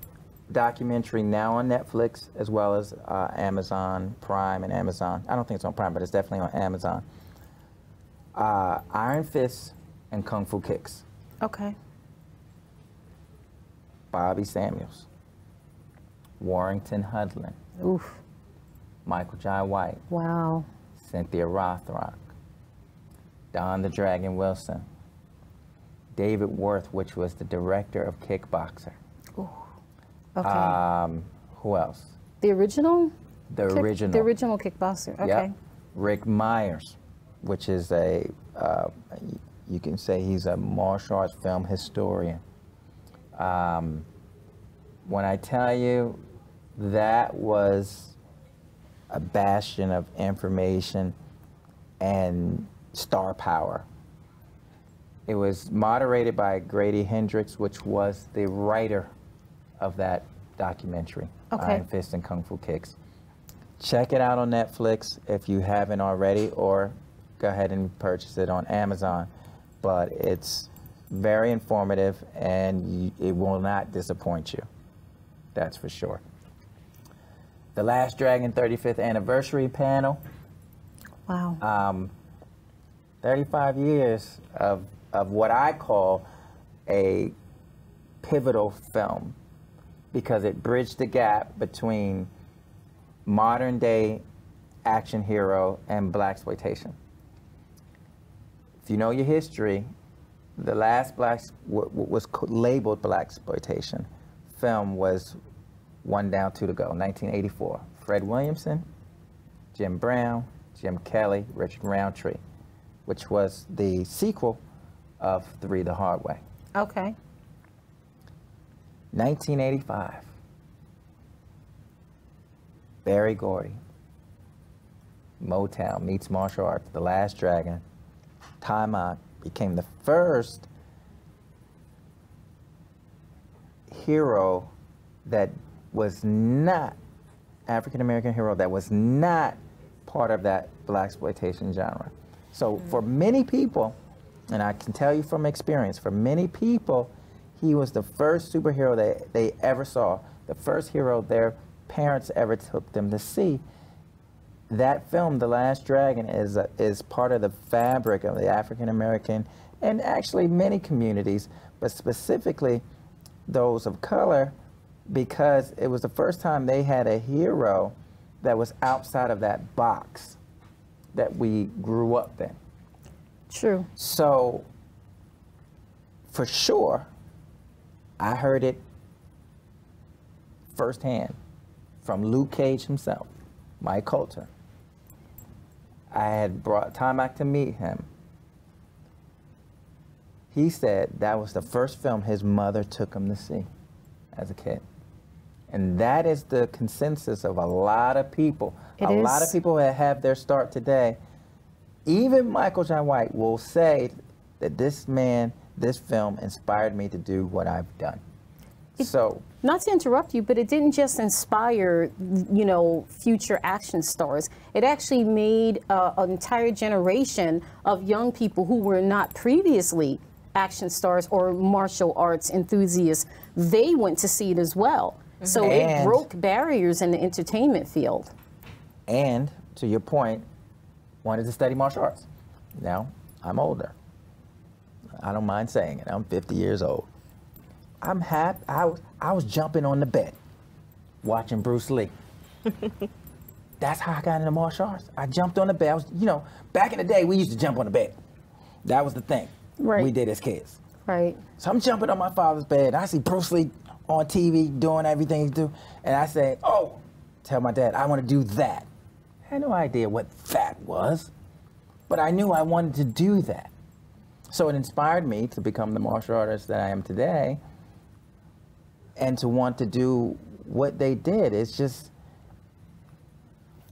documentary now on Netflix, as well as uh, Amazon Prime and Amazon. I don't think it's on Prime, but it's definitely on Amazon. Uh, Iron Fists and Kung Fu Kicks. Okay. Bobby Samuels. Warrington Hudlin. Oof. Michael Jai White. Wow. Cynthia Rothrock. Don the Dragon Wilson. David Worth, which was the director of Kickboxer. Ooh. Okay. Um, who else? The original? The Kick, original. The original Kickboxer, okay. Yep. Rick Myers, which is a, uh, you can say he's a martial arts film historian. Um, when I tell you, that was a bastion of information and star power. It was moderated by Grady Hendrix, which was the writer of that documentary, okay. Iron Fist and Kung Fu Kicks. Check it out on Netflix if you haven't already, or go ahead and purchase it on Amazon. But it's very informative, and you, it will not disappoint you. That's for sure. The Last Dragon thirty-fifth Anniversary Panel. Wow. Um, thirty-five years of, of what I call a pivotal film, because it bridged the gap between modern day action hero and blaxploitation. If you know your history, the last black, what was labeled blaxploitation film was One Down, Two to Go, nineteen eighty-four. Fred Williamson, Jim Brown, Jim Kelly, Richard Roundtree, which was the sequel of Three the Hard Way. Okay. nineteen eighty-five. Barry Gordy. Motown meets martial arts. The Last Dragon. Taimak became the first hero that was not African American hero that was not part of that blaxploitation genre. So mm. for many people, and I can tell you from experience, for many people, he was the first superhero that they ever saw, the first hero their parents ever took them to see. That film, The Last Dragon, is a, is part of the fabric of the African American and actually many communities, but specifically those of color, because it was the first time they had a hero that was outside of that box that we grew up in. True. So, for sure, I heard it firsthand from Luke Cage himself, Mike Coulter. I had brought Taimak to meet him. He said that was the first film his mother took him to see as a kid. And that is the consensus of a lot of people. It a is. lot of people that have their start today, even Michael Jai White will say that this man, this film inspired me to do what I've done. It, so, not to interrupt you, but it didn't just inspire, you know, future action stars. It actually made uh, an entire generation of young people who were not previously action stars or martial arts enthusiasts. They went to see it as well. Mm-hmm. So and, it broke barriers in the entertainment field. And to your point, wanted to study martial arts. Now I'm older. I don't mind saying it. I'm fifty years old. I'm happy. I was, I was jumping on the bed watching Bruce Lee. That's how I got into martial arts. I jumped on the bed. I was, you know, back in the day, we used to jump on the bed. That was the thing right. we did as kids. Right. So I'm jumping on my father's bed. And I see Bruce Lee on T V doing everything he do. And I say, oh, tell my dad, I want to do that. I had no idea what that was, but I knew I wanted to do that. So it inspired me to become the martial artist that I am today and to want to do what they did. It's just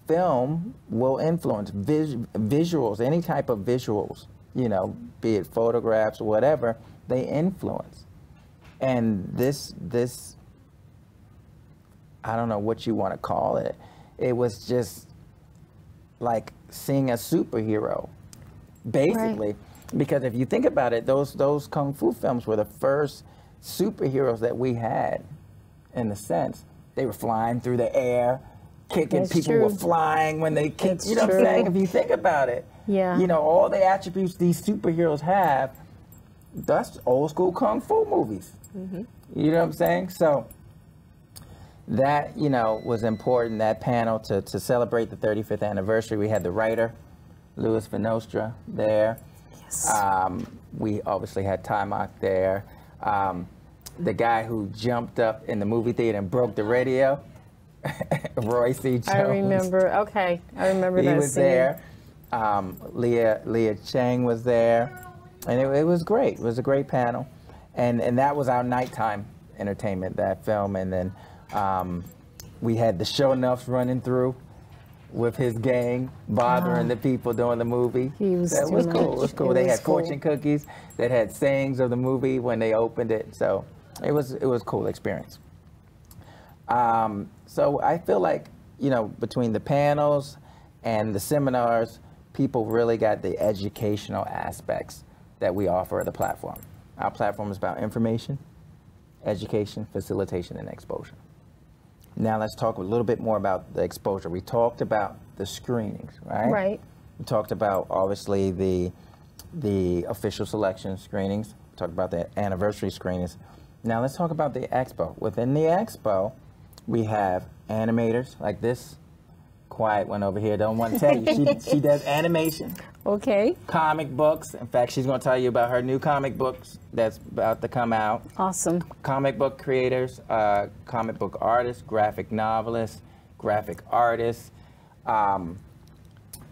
film will influence vis visuals, any type of visuals, you know, be it photographs or whatever, they influence. And this, this, I don't know what you want to call it. It was just like seeing a superhero, basically. Right. Because if you think about it, those those kung fu films were the first superheroes that we had, in a sense. They were flying through the air, kicking. That's people true. Were flying when they kicked. That's you know true. What I'm saying? If you think about it, yeah. You know, all the attributes these superheroes have, that's old school kung fu movies. Mm-hmm. You know what I'm saying? So that, you know, was important, that panel, to, to celebrate the thirty-fifth anniversary. We had the writer, Louis Venostra, there. Um, we obviously had Taimak there. Um, the guy who jumped up in the movie theater and broke the radio, Roy C. Jones. I remember. Okay, I remember he that. He was scene. There. Um, Leah Leah Chang was there, and it, it was great. It was a great panel, and and that was our nighttime entertainment. That film, and then um, we had the Sho'nuffs running through with his gang, bothering wow. the people during the movie. He was that was cool. It was cool. It they was had cool. fortune cookies that had sayings of the movie when they opened it. So it was it was a cool experience. Um, so I feel like, you know, between the panels and the seminars, people really got the educational aspects that we offer at the platform. Our platform is about information, education, facilitation, and exposure. Now let's talk a little bit more about the exposure. We talked about the screenings, right? Right. We talked about, obviously, the the official selection screenings. We talked about the anniversary screenings. Now let's talk about the expo. Within the expo, we have animators like this quiet one over here. Don't want to tell you. She, she does animation. Okay. Comic books. In fact, she's going to tell you about her new comic books that's about to come out. Awesome. Comic book creators, uh, comic book artists, graphic novelists, graphic artists, um,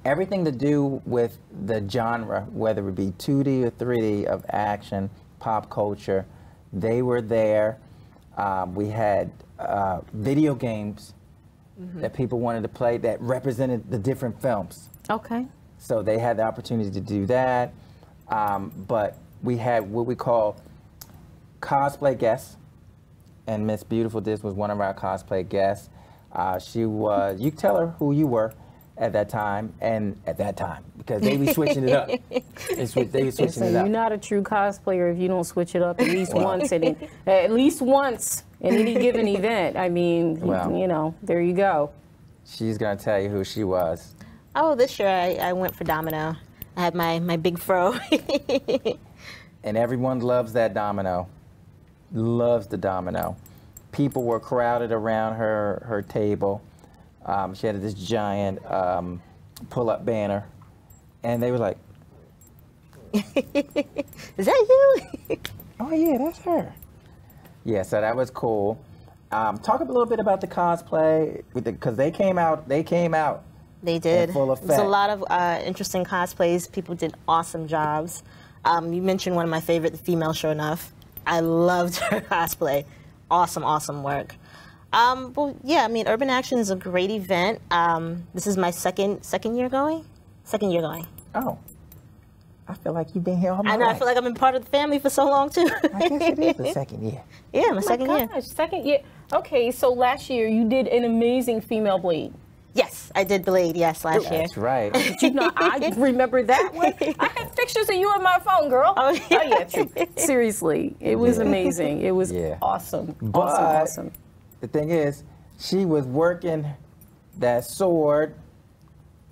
everything to do with the genre, whether it be two D or three D of action, pop culture, they were there. Um, we had uh, video games mm-hmm. that people wanted to play that represented the different films. Okay. So they had the opportunity to do that. Um, but we had what we call cosplay guests, and Miss Beautiful Diz was one of our cosplay guests. Uh, she was, you tell her who you were at that time, and at that time, because they be switching it up. They, sw they be switching so it up. You're not a true cosplayer if you don't switch it up at least well. once, in, at least once in any given event. I mean, well, you, you know, there you go. She's gonna tell you who she was. Oh, this year I, I went for Domino. I had my, my big fro. And everyone loves that domino, loves the domino. People were crowded around her, her table. Um, she had this giant um, pull-up banner, and they were like, "Is that you?" Oh yeah, that's her. Yeah, so that was cool. Um, talk a little bit about the cosplay, because they came out. They came out. They did. In full effect. There's a lot of uh, interesting cosplays. People did awesome jobs. Um, you mentioned one of my favorite, the female Sho'nuff. I loved her cosplay. Awesome, awesome work. Um, well, yeah, I mean, Urban Action is a great event. Um, this is my second second year going. Second year going. Oh, I feel like you've been here all my life. I know. Life. I feel like I've been part of the family for so long too. I guess it is the second year. Yeah, my, oh my second gosh, year. Second year. Okay, so last year you did an amazing female Blade. Yes, I did Blade. Yes, last That's year. That's right. But you know, I remember that one. I have pictures of you on my phone, girl. Oh yeah, oh, yeah true. Seriously, it was yeah. amazing. It was yeah. awesome. But awesome. Awesome. The thing is, she was working that sword.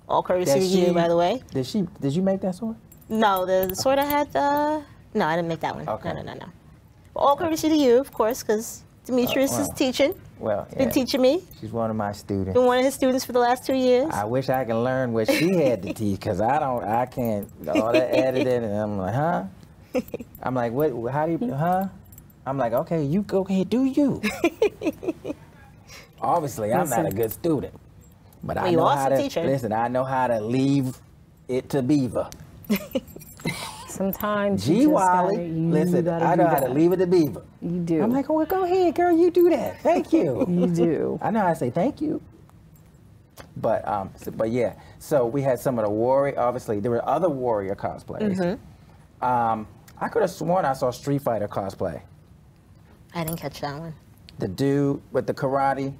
All courtesy of you, by the way. Did she? Did you make that sword? No, the, the sword okay. I had. Uh, no, I didn't make that one. Okay. No, no, no, no. All courtesy to you, of course, because Demetrius uh, well, is teaching. Well, she's yeah. been teaching me. She's one of my students. Been one of his students for the last two years. I wish I could learn what she had to teach, because I don't. I can't. All that editing, and I'm like, huh? I'm like, what? How do you? Huh? I'm like, okay, you go ahead, do you. Obviously, I'm listen. not a good student, but well, I know how to, teacher. listen, I know how to leave it to Beaver. Sometimes G you Wally, gotta, you listen, gotta I know that. how to leave it to Beaver. You do. I'm like, oh, well, go ahead, girl, you do that. Thank you. You do. I know how to say thank you. But, um, so, but yeah, so we had some of the Warrior, obviously, there were other Warrior cosplayers. Mm-hmm. um, I could have sworn I saw Street Fighter cosplay. I didn't catch that one. The dude with the karate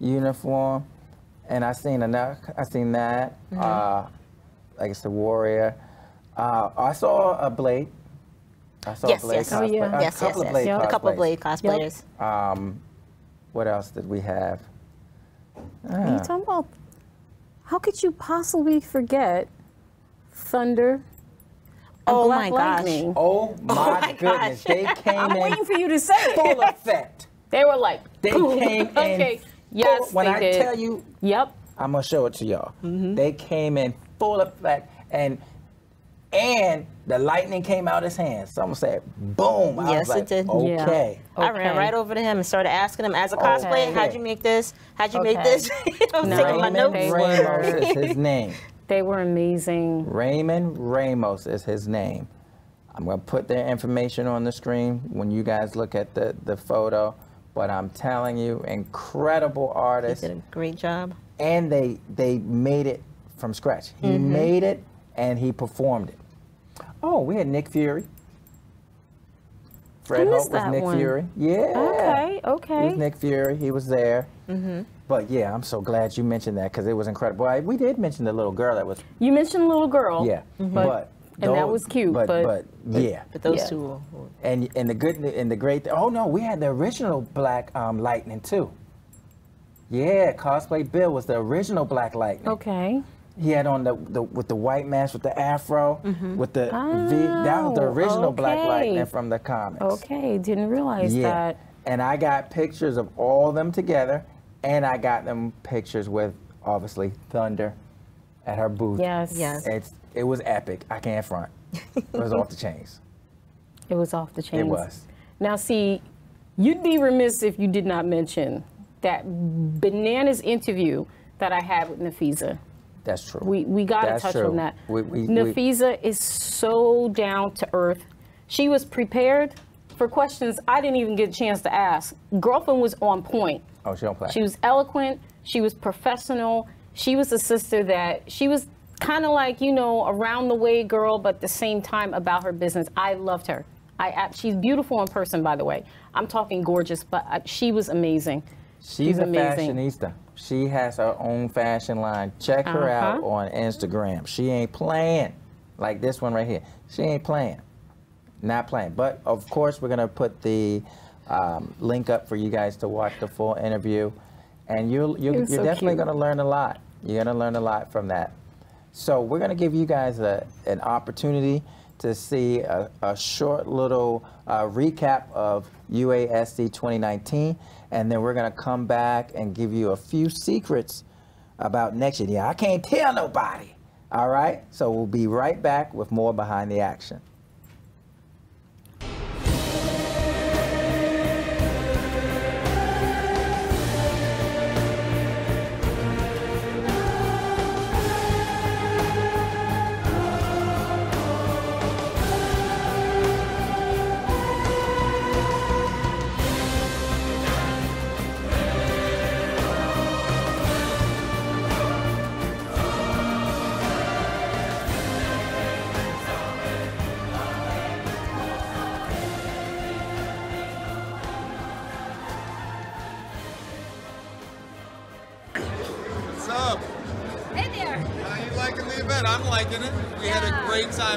uniform, and I seen another. I seen that. Mm-hmm. uh, I guess the Warrior. Uh, I saw a Blade. I saw yes, a Blade yes. cosplay. Oh, yeah. Yes, a couple yes, of Blade yes. Yep. A couple of Blade cosplayers. Yep. Um, what else did we have? Uh, Are you talking about? How could you possibly forget Thunder? Oh my, oh, oh my gosh. Oh my goodness. Gosh. They came I'm in. I'm waiting for you to say it. Full effect. They were like, they boom. came in. Okay. Yes, full, when they I did. tell you, yep. I'm going to show it to y'all. Mm-hmm. They came in full effect, and and the lightning came out his hand. Someone said, boom. I yes, was like, it did. Okay. Yeah. okay. I ran right over to him and started asking him, as a cosplayer, okay. how'd you make this? How'd you okay. make this? I was no. taking my notes. Raymond is his name. They were amazing. Raymond Ramos is his name. I'm going to put their information on the screen when you guys look at the, the photo. But I'm telling you, incredible artist. They did a great job. And they, they made it from scratch. He mm-hmm. made it, and he performed it. Oh, we had Nick Fury. Fred Holt was Nick one? Fury. Yeah. Okay, okay. He was Nick Fury. He was there. Mm-hmm. But yeah, I'm so glad you mentioned that, because it was incredible. I, we did mention the little girl that was. You mentioned the little girl. Yeah. Mm-hmm. But, but and those, that was cute. But, but, but, but yeah. But those yeah. two. Were, were. And and the good and the great. Oh no, we had the original Black um, Lightning too. Yeah, Cosplay Bill was the original Black Lightning. Okay. He had on the, the with the white mask with the afro, mm-hmm. with the oh, V. That was the original okay. Black Lightning from the comics. Okay, didn't realize yeah. that. And I got pictures of all of them together, and I got them pictures with obviously Thunder at her booth. Yes, yes. It's it was epic. I can't front. It was off the chains. It was off the chains. It was. Now see, you'd be remiss if you did not mention that bananas interview that I had with Nafessa. That's true. We we got to touch true. on that. We, we, Nafessa we, is so down to earth. She was prepared for questions I didn't even get a chance to ask. Girlfriend was on point. Oh, she don't play. She was eloquent. She was professional. She was a sister that she was kind of like, you know, around the way girl, but at the same time about her business. I loved her. I she's beautiful in person, by the way. I'm talking gorgeous, but I, she was amazing. She's, she's a amazing. fashionista. She has her own fashion line. Check her uh-huh. out on Instagram. She ain't playing. Like this one right here. She ain't playing. Not playing. But of course, we're gonna put the um, link up for you guys to watch the full interview, and you you you're so definitely cute. gonna learn a lot. You're gonna learn a lot from that. So we're gonna give you guys a an opportunity to see a, a short little uh, recap of U A S C twenty nineteen, and then we're gonna come back and give you a few secrets about next year. Yeah, I can't tell nobody. All right, so we'll be right back with more Behind the Action.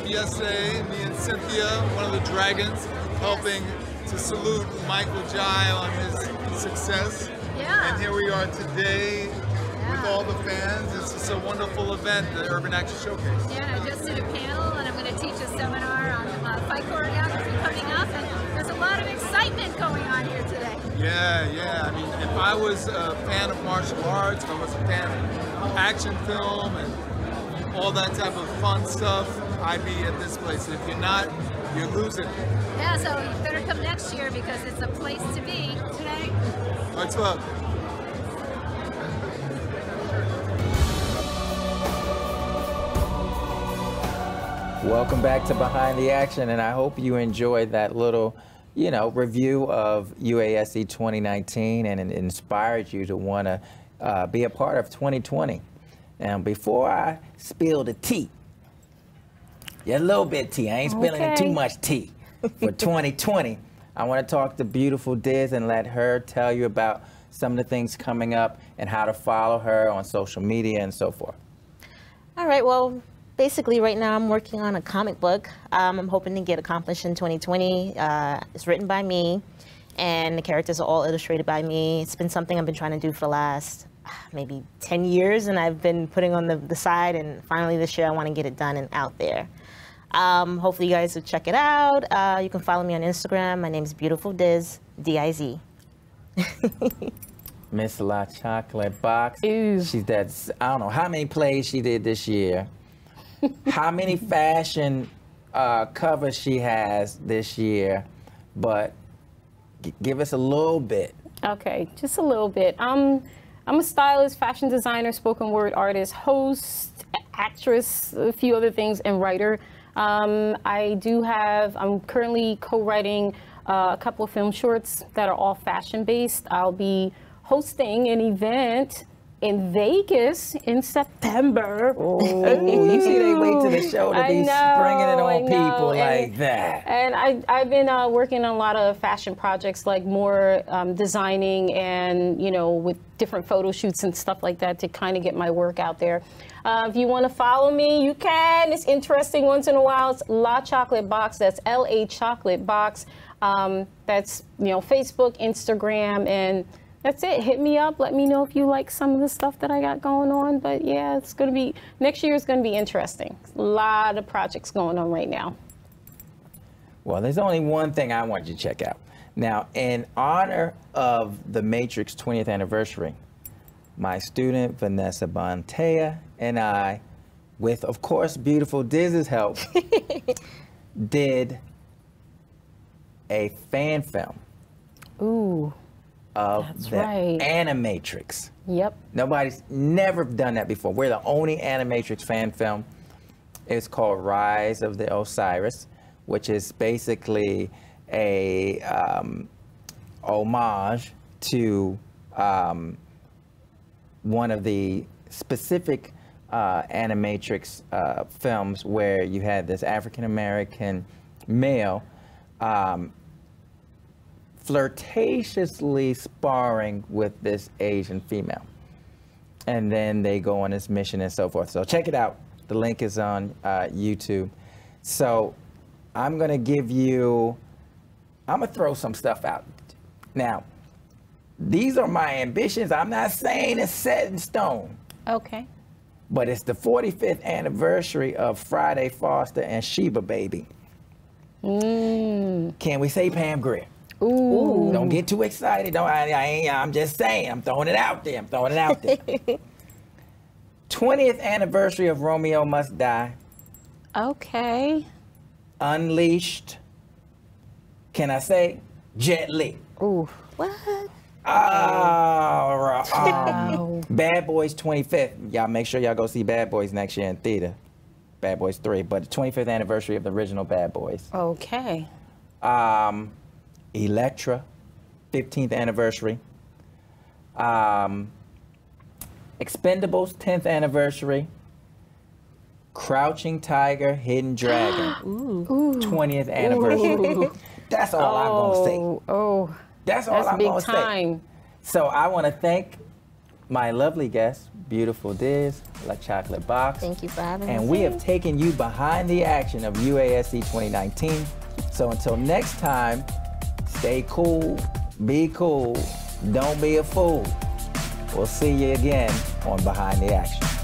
Yesterday, me and Cynthia, one of the dragons, helping to salute Michael Jai on his success. Yeah. And here we are today yeah. with all the fans. It's just a wonderful event, the Urban Action Showcase. Yeah, and I just did a panel, and I'm going to teach a seminar on uh, fight choreography coming up, and there's a lot of excitement going on here today. Yeah, yeah. I mean, if I was a fan of martial arts, if I was a fan of action film and all that type of fun stuff, I'd be at this place. If you're not, you're losing. Yeah, so you better come next year because it's a place to be. Today. What's up? Welcome back to Behind the Action, and I hope you enjoyed that little, you know, review of U A S C twenty nineteen, and it inspired you to want to uh, be a part of twenty twenty. And before I spill the tea, yeah, a little bit tea. I ain't spilling okay. too much tea for twenty twenty. I want to talk to Beautiful Diz and let her tell you about some of the things coming up and how to follow her on social media and so forth. All right. Well, basically right now I'm working on a comic book. Um, I'm hoping to get accomplished in twenty twenty. Uh, it's written by me and the characters are all illustrated by me. It's been something I've been trying to do for the last maybe ten years, and I've been putting on the, the side, and finally this year I want to get it done and out there. Um, hopefully you guys will check it out. Uh, you can follow me on Instagram. My name is Beautiful Diz, D I Z. Miss La Chocolate Box. Ew. She's that, I don't know how many plays she did this year, how many fashion uh, covers she has this year, but g give us a little bit. Okay, just a little bit. Um, I'm a stylist, fashion designer, spoken word artist, host, actress, a few other things, and writer. Um, I do have, I'm currently co-writing uh, a couple of film shorts that are all fashion-based. I'll be hosting an event in Vegas in September. Oh, you see they wait to the show to I be know, springing it on people and, like that. And I, I've been uh, working on a lot of fashion projects, like more um, designing and, you know, with different photo shoots and stuff like that to kind of get my work out there. Uh, if you want to follow me, you can. It's interesting once in a while. It's La Chocolate Box. That's L A Chocolate Box. Um, that's, you know, Facebook, Instagram, and that's it. Hit me up. Let me know if you like some of the stuff that I got going on. But yeah, it's going to be, next year is going to be interesting. A lot of projects going on right now. Well, there's only one thing I want you to check out. Now, in honor of The Matrix twentieth anniversary, my student, Vanessa Bontea, and I, with, of course, Beautiful Diz's help, did a fan film. Ooh. of That's the right. Animatrix. Yep. Nobody's never done that before. We're the only Animatrix fan film. It's called Rise of the Osiris, which is basically a um, homage to um, one of the specific uh, Animatrix uh, films where you had this African-American male um, flirtatiously sparring with this Asian female. And then they go on this mission and so forth. So check it out. The link is on uh, YouTube. So I'm gonna give you, I'm gonna throw some stuff out. Now, these are my ambitions. I'm not saying it's set in stone. Okay. But it's the forty-fifth anniversary of Friday Foster and Sheba Baby. Mm. Can we say Pam Grier? Ooh. Don't get too excited. Don't, I, I ain't, I'm just saying. I'm throwing it out there. I'm throwing it out there. twentieth anniversary of Romeo Must Die. Okay. Unleashed. Can I say Jet Li? Ooh. What? Uh, um, Bad Boys twenty-fifth. Y'all make sure y'all go see Bad Boys next year in theater. Bad Boys three. But the twenty-fifth anniversary of the original Bad Boys. Okay. Um... Electra, fifteenth anniversary. Um, Expendables, tenth anniversary. Crouching Tiger, Hidden Dragon, ooh. twentieth anniversary. Ooh. That's all oh, I'm gonna say. Oh, that's all that's I'm big gonna time. Say. So I want to thank my lovely guests, Beautiful Diz, La Chocolate Box. Thank you for having and me. And we have taken you behind the action of U A S C twenty nineteen. So until next time. Stay cool, be cool, don't be a fool. We'll see you again on Behind the Action.